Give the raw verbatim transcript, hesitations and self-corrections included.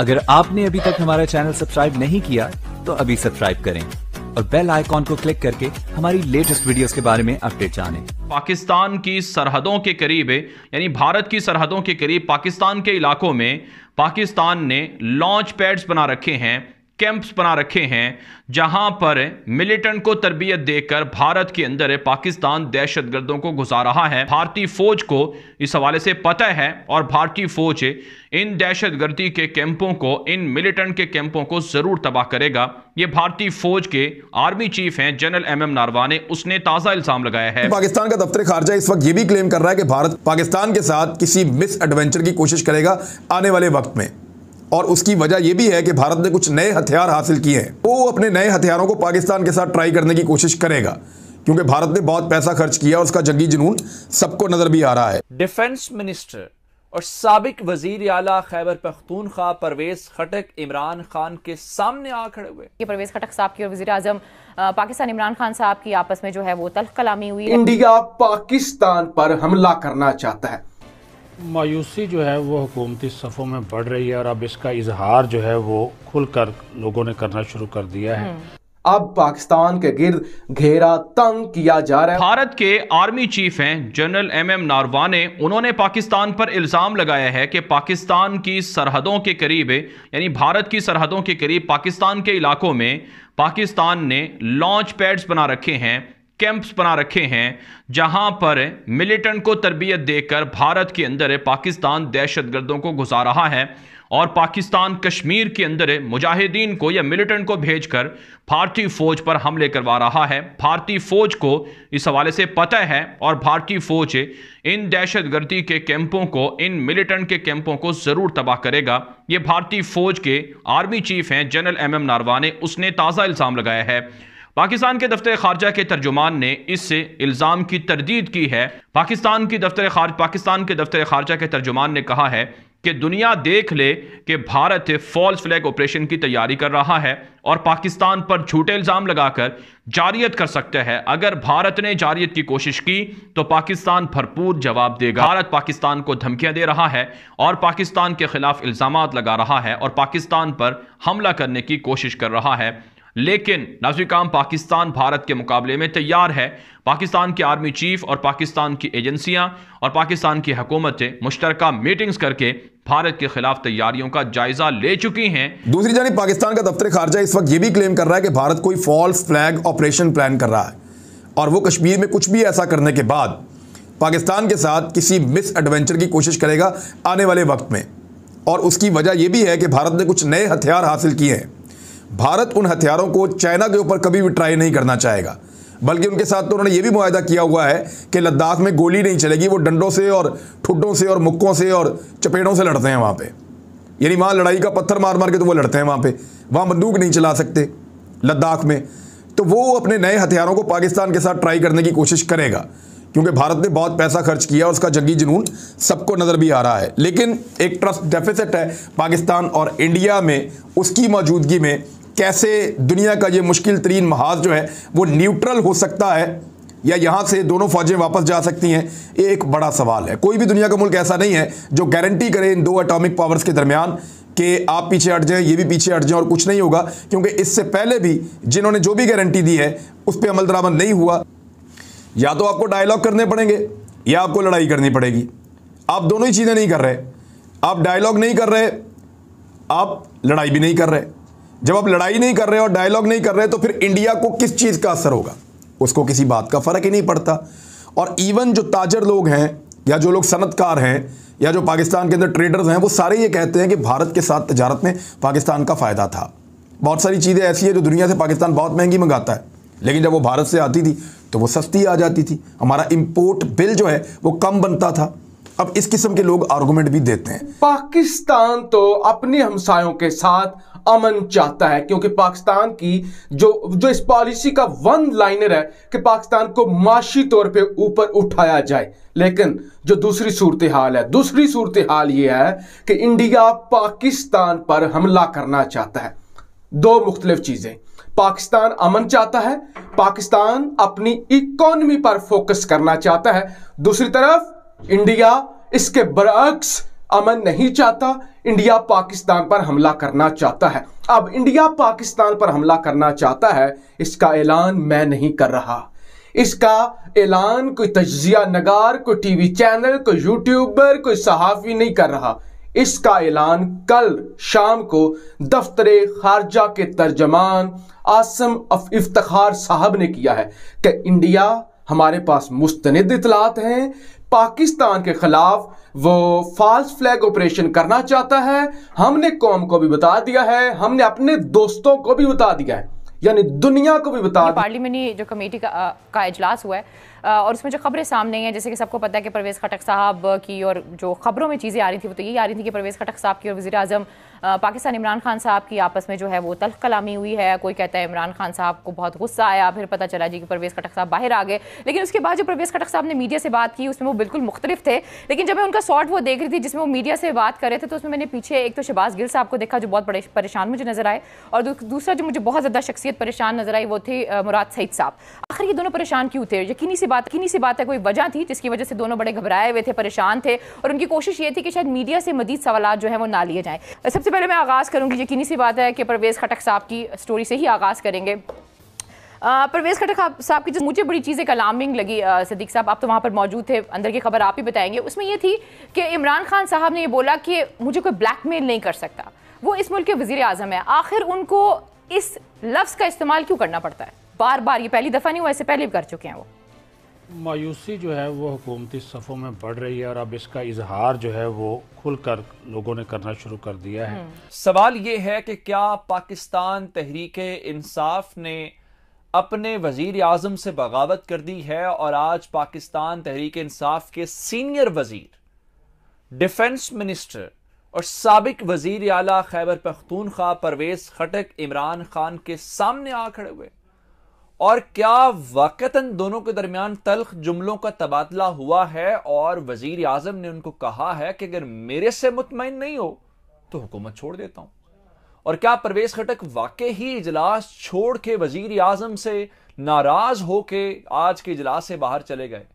अगर आपने अभी तक हमारा चैनल सब्सक्राइब नहीं किया तो अभी सब्सक्राइब करें और बेल आइकॉन को क्लिक करके हमारी लेटेस्ट वीडियोस के बारे में अपडेट जानें। पाकिस्तान की सरहदों के करीब यानी भारत की सरहदों के करीब पाकिस्तान के इलाकों में पाकिस्तान ने लॉन्च पैड्स बना रखे हैं, कैंप्स बना रखे हैं, जहां पर मिलिटेंट को तरबियत देकर भारत के अंदर पाकिस्तान दहशतगर्दों को घुसा रहा है। भारतीय फौज को इस हवाले से पता है और भारतीय फौज इन दहशतगर्दी के कैंपों को, इन मिलिटेंट के कैंपों को जरूर तबाह करेगा। ये भारतीय फौज के आर्मी चीफ हैं जनरल एम एम नारवाने, उसने ताजा इल्जाम लगाया है। पाकिस्तान का दफ्तर खारजा इस वक्त ये भी क्लेम कर रहा है कि भारत पाकिस्तान के साथ किसी मिस एडवेंचर की कोशिश करेगा आने वाले वक्त में, और उसकी वजह यह भी है कि भारत ने कुछ नए हथियार हासिल किए हैं। वो अपने नए हथियारों को पाकिस्तान के साथ ट्राई करने की कोशिश करेगा क्योंकि भारत ने बहुत पैसा खर्च किया और उसका जंगी जुनून सबको नजर भी आ रहा है। डिफेंस मिनिस्टर और साबिक वजीर आला खैबर पख्तूनख्वा परवेज खटक इमरान खान के सामने आ खड़े हुए। ये परवेज खटक साहब की और वजीर आजम पाकिस्तान इमरान खान साहब की आपस में जो है वो तल्ख कलामी हुई। इंडिया पाकिस्तान पर हमला करना चाहता है। मायूसी जो है वो हुकूमती सफ़ों में बढ़ रही है और अब इसका इजहार जो है वो खुलकर लोगों ने करना शुरू कर दिया है। अब पाकिस्तान के गिर्द घेरा तंग किया जा रहा है। भारत के आर्मी चीफ हैं जनरल एम एम नारवाने, उन्होंने पाकिस्तान पर इल्ज़ाम लगाया है कि पाकिस्तान की सरहदों के करीब यानी भारत की सरहदों के करीब पाकिस्तान के इलाकों में पाकिस्तान ने लॉन्च पैड्स बना रखे हैं, कैंप्स बना रखे हैं, जहां पर मिलिटेंट को तरबियत देकर भारत के अंदर पाकिस्तान दहशतगर्दों को घुसा रहा है और पाकिस्तान कश्मीर के अंदर मुजाहिदीन को या मिलिटेंट को भेजकर भारतीय फौज पर हमले करवा रहा है। भारतीय फौज को इस हवाले से पता है और भारतीय फौज इन दहशतगर्दी के कैंपों को, इन मिलिटेंट के कैंपों को जरूर तबाह करेगा। ये भारतीय फौज के आर्मी चीफ हैं जनरल एम एम नारवाने, उसने ताज़ा इल्ज़ाम लगाया है। पाकिस्तान के दफ्तर खारजा के तर्जुमान ने इस इल्ज़ाम की तरदीद की है। पाकिस्तान की दफ्तर खारजा पाकिस्तान के दफ्तर खारजा के तर्जुमान ने कहा है कि दुनिया देख ले कि भारत फॉल्स फ्लैग ऑपरेशन की तैयारी कर रहा है और पाकिस्तान पर झूठे इल्ज़ाम लगाकर जारियत कर सकता है। अगर भारत ने जारियत की कोशिश की तो पाकिस्तान भरपूर जवाब देगा। भारत पाकिस्तान को धमकियां दे रहा है और पाकिस्तान के खिलाफ इल्ज़ाम लगा रहा है और पाकिस्तान पर हमला करने की कोशिश कर रहा है, लेकिन नाज़िकाम पाकिस्तान भारत के मुकाबले में तैयार है। पाकिस्तान के आर्मी चीफ और पाकिस्तान की एजेंसियां और पाकिस्तान की हुकूमतें मुश्तरका मीटिंग्स करके भारत के खिलाफ तैयारियों का जायजा ले चुकी हैं। दूसरी जानिब पाकिस्तान का दफ्तर खारजा इस वक्त ये भी क्लेम कर रहा है कि भारत कोई फॉल्स फ्लैग ऑपरेशन प्लान कर रहा है और वो कश्मीर में कुछ भी ऐसा करने के बाद पाकिस्तान के साथ किसी मिस एडवेंचर की कोशिश करेगा आने वाले वक्त में, और उसकी वजह यह भी है कि भारत ने कुछ नए हथियार हासिल किए हैं। भारत उन हथियारों को चाइना के ऊपर कभी भी ट्राई नहीं करना चाहेगा, बल्कि उनके साथ तो उन्होंने ये भी मुआहदा किया हुआ है कि लद्दाख में गोली नहीं चलेगी। वो डंडों से और ठुड्डों से और मुक्कों से और चपेटों से लड़ते हैं वहाँ पे, यानी वहाँ लड़ाई का पत्थर मार मार के तो वो लड़ते हैं वहाँ पे, वहाँ बंदूक नहीं चला सकते लद्दाख में। तो वो अपने नए हथियारों को पाकिस्तान के साथ ट्राई करने की कोशिश करेगा क्योंकि भारत ने बहुत पैसा खर्च किया और उसका जंगी जुनून सबको नज़र भी आ रहा है। लेकिन एक ट्रस्ट डेफिसिट है पाकिस्तान और इंडिया में, उसकी मौजूदगी में कैसे दुनिया का ये मुश्किल तरीन महाज जो है वो न्यूट्रल हो सकता है या यहाँ से दोनों फौजें वापस जा सकती हैं, ये एक बड़ा सवाल है। कोई भी दुनिया का मुल्क ऐसा नहीं है जो गारंटी करे इन दो एटॉमिक पावर्स के दरमियान कि आप पीछे हट जाएं, ये भी पीछे हट जाएं और कुछ नहीं होगा, क्योंकि इससे पहले भी जिन्होंने जो भी गारंटी दी है उस पर अमल दरामद नहीं हुआ। या तो आपको डायलॉग करने पड़ेंगे या आपको लड़ाई करनी पड़ेगी। आप दोनों ही चीज़ें नहीं कर रहे, आप डायलॉग नहीं कर रहे, आप लड़ाई भी नहीं कर रहे। जब आप लड़ाई नहीं कर रहे और डायलॉग नहीं कर रहे तो फिर इंडिया को किस चीज़ का असर होगा? उसको किसी बात का फ़र्क ही नहीं पड़ता। और इवन जो ताजर लोग हैं या जो लोग सनतकार हैं या जो पाकिस्तान के अंदर ट्रेडर्स हैं, वो सारे ये कहते हैं कि भारत के साथ तजारत में पाकिस्तान का फ़ायदा था। बहुत सारी चीज़ें ऐसी हैं जो दुनिया से पाकिस्तान बहुत महंगी मंगाता है, लेकिन जब वो भारत से आती थी तो वो सस्ती आ जाती थी, हमारा इंपोर्ट बिल जो है वो कम बनता था। अब इस किस्म के लोग आर्गुमेंट भी देते हैं। पाकिस्तान तो अपने हमसायों के साथ अमन चाहता है क्योंकि पाकिस्तान की जो जो इस पॉलिसी का वन लाइनर है कि पाकिस्तान को माशी तौर पे ऊपर उठाया जाए, लेकिन जो दूसरी सूरत हाल है, दूसरी सूरत हाल ये है कि इंडिया पाकिस्तान पर हमला करना चाहता है। दो मुख्तलिफ चीजें, पाकिस्तान अमन चाहता है, पाकिस्तान अपनी इकोनॉमी पर फोकस करना चाहता है, दूसरी तरफ इंडिया इसके बरअक्स अमन नहीं चाहता, इंडिया पाकिस्तान पर हमला करना चाहता है। अब इंडिया पाकिस्तान पर हमला करना चाहता है, इसका ऐलान मैं नहीं कर रहा। इसका ऐलान कोई तजिया नगार, कोई टीवी चैनल, कोई यूट्यूबर, कोई सहाफ़ी नहीं कर रहा। इसका ऐलान कल शाम को दफ्तरे खारजा के तर्जमान आसिम इफ्तिखार साहब ने किया है कि इंडिया, हमारे पास मुस्तनिद इतलात हैं, पाकिस्तान के खिलाफ वो फाल्स फ्लैग ऑपरेशन करना चाहता है। हमने कौम को भी बता दिया है, हमने अपने दोस्तों को भी बता दिया है, यानी दुनिया को भी बता। पार्लियामेंट्री जो कमेटी का आ, का इजलास हुआ है आ, और उसमें जो खबरें सामने हैं, जैसे कि सबको पता है कि परवेज़ खटक साहब की और जो खबरों में चीज़ें आ रही थी वो तो यही आ रही थी कि परवेज़ खटक साहब की और वज़ीर आज़म पाकिस्तान इमरान खान साहब की आपस में जो है वो तल्ख कलामी हुई है। कोई कहता है इमरान खान साहब को बहुत गुस्सा आया, फिर पता चला जी कि परवेज़ खटक साहब बाहर आ गए। लेकिन उसके बाद जो परवेज़ खटक साहब ने मीडिया से बात की उसमें वो बिल्कुल मुख्तलिफ थे। लेकिन जब मैं उनका शॉर्ट वो देख रही थी जिसमें वो मीडिया से बात कर रहे थे तो उसमें मैंने पीछे एक तो शहबाज गिल साहब को देखा जो बहुत बड़े परेशान मुझे नजर आए, और दूसरा जो मुझे बहुत ज़्यादा शख्सियत परेशान नजर आई वो थे मुराद सईद साहब। आखिर ये दोनों परेशान क्यों थे? यकीनी सी बात यकीनी सी बात है कोई वजह थी जिसकी वजह से दोनों बड़े घबराए हुए थे, परेशान थे, और उनकी कोशिश ये थी कि शायद मीडिया से मजीद सवाल जो है वो ना लिए जाएं। सबसे पहले मैं आगाज़ करूंगी, यकीनी सी बात है कि परवेज़ खटक साहब की स्टोरी से ही आगाज़ करेंगे। परवेज़ खटक साहब की जो मुझे बड़ी चीज़ें अलार्मिंग लगी, सदीक साहब आप तो वहाँ पर मौजूद थे, अंदर की खबर आप ही बताएंगे, उसमें यह थी कि इमरान खान साहब ने यह बोला कि मुझे कोई ब्लैकमेल नहीं कर सकता। वो इस मुल्क के वज़ीर आज़म है, आखिर उनको इस लफ्ज़ का इस्तेमाल क्यों करना पड़ता है बार बार? ये पहली दफ़ा नहीं हुआ, इससे पहले भी कर चुके हैं। वो मायूसी जो है वो हुकूमती सफ़ों में बढ़ रही है और अब इसका इजहार जो है वो खुलकर लोगों ने करना शुरू कर दिया है। सवाल ये है कि क्या पाकिस्तान तहरीके इंसाफ ने अपने वज़ीर आज़म से बगावत कर दी है और आज पाकिस्तान तहरीके इंसाफ के सीनियर वज़ीर, डिफेंस मिनिस्टर और साबिक वज़ीर आला खैबर पख्तूनख्वा परवेज़ खटक इमरान खान के सामने आ खड़े हुए? और क्या वाकतन दोनों के दरमियान तल्ख जुमलों का तबादला हुआ है और वज़ीर आज़म ने उनको कहा है कि अगर मेरे से मुतमईन नहीं हो तो हुकूमत छोड़ देता हूं? और क्या परवेज़ खटक वाकई ही इजलास छोड़ के वज़ीर आज़म से नाराज़ होके आज के इजलास से बाहर चले गए?